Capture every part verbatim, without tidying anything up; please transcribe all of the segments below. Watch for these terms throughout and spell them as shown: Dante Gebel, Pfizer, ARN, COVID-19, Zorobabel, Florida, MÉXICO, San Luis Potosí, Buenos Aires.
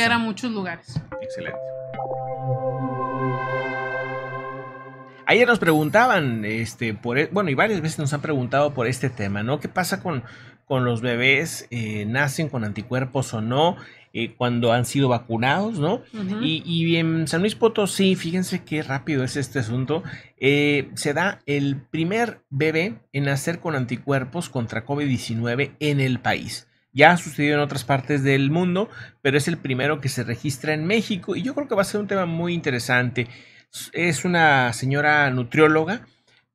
Queda sí. muchos lugares. Excelente. Ayer nos preguntaban, este, por, bueno, y varias veces nos han preguntado por este tema, ¿no? ¿Qué pasa con, con los bebés? Eh, ¿Nacen con anticuerpos o no? Eh, cuando han sido vacunados, ¿no? Uh-huh. y, y en San Luis Potosí, fíjense qué rápido es este asunto, eh, se da el primer bebé en nacer con anticuerpos contra COVID diecinueve en el país. Ya ha sucedido en otras partes del mundo, pero es el primero que se registra en México y yo creo que va a ser un tema muy interesante. Es una señora nutrióloga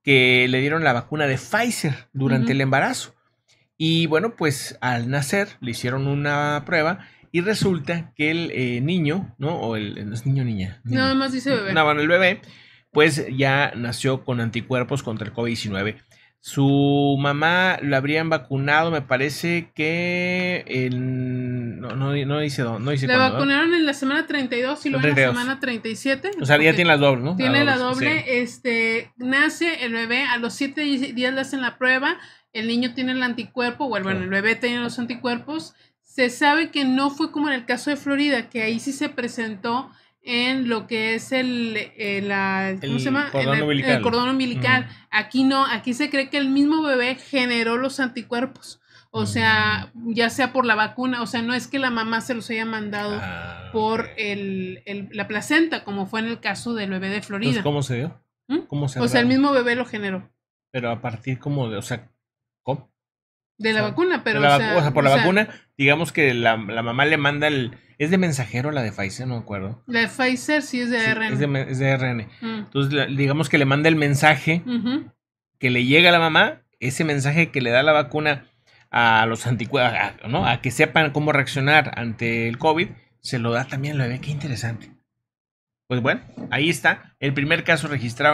que le dieron la vacuna de Pfizer durante uh-huh. el embarazo y bueno, pues al nacer le hicieron una prueba y resulta que el eh, niño, ¿no? O el, no es niño o niña. niña. Nada más dice bebé. No, bueno, el bebé, pues ya nació con anticuerpos contra el COVID diecinueve. Su mamá la habrían vacunado, me parece que el, no, no, no dice dónde. No dice la cuándo, vacunaron ¿eh? en la semana treinta y dos y luego en la semana treinta y siete. O sea, ya tiene la doble, ¿no? Tiene la doble. La doble sí. este, nace el bebé, a los siete días le hacen la prueba, el niño tiene el anticuerpo, bueno, sí. el bebé tiene los anticuerpos. Se sabe que no fue como en el caso de Florida, que ahí sí se presentó en lo que es el, el, el, ¿cómo el se llama? Cordón el, el cordón umbilical. Uh-huh. Aquí no, aquí se cree que el mismo bebé generó los anticuerpos. O uh-huh. sea, ya sea por la vacuna, o sea, no es que la mamá se los haya mandado ah, por el, el, la placenta, como fue en el caso del bebé de Florida. Entonces, ¿cómo se dio? ¿Mm? ¿Cómo se o sea, el mismo bebé lo generó. Pero a partir como de, o sea, ¿cómo? De la o sea, vacuna, pero la o, sea, vacu o sea, por o la sea, vacuna, digamos que la, la mamá le manda el... ¿Es de mensajero la de Pfizer? No me acuerdo. La de Pfizer sí es de sí, A R N. Es de, es de A R N. Mm. Entonces, la, digamos que le manda el mensaje uh-huh. que le llega a la mamá, ese mensaje que le da la vacuna a los anticuerpos, ¿no? A que sepan cómo reaccionar ante el COVID, se lo da también al bebé. Qué interesante. Pues bueno, ahí está el primer caso registrado en